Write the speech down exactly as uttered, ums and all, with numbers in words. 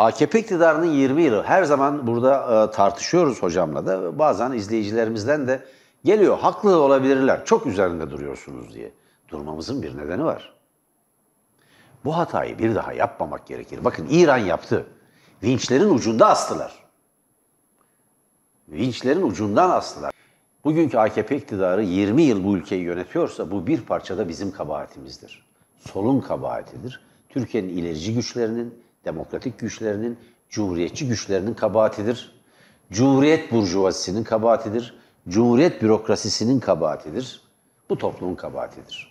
A K P iktidarının yirmi yılı, her zaman burada e, tartışıyoruz hocamla da, bazen izleyicilerimizden de geliyor, haklı olabilirler, çok üzerinde duruyorsunuz diye. Durmamızın bir nedeni var. Bu hatayı bir daha yapmamak gerekir. Bakın, İran yaptı. Vinçlerin ucunda astılar. Vinçlerin ucundan astılar. Bugünkü A K P iktidarı yirmi yıl bu ülkeyi yönetiyorsa, bu bir parçada bizim kabahatimizdir. Solun kabahatidir. Türkiye'nin ilerici güçlerinin, demokratik güçlerinin, cumhuriyetçi güçlerinin kabahatidir. Cumhuriyet burjuvasisinin kabahatidir. Cumhuriyet bürokrasisinin kabahatidir. Bu toplumun kabahatidir.